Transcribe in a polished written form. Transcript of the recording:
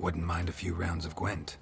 Wouldn't mind a few rounds of Gwent.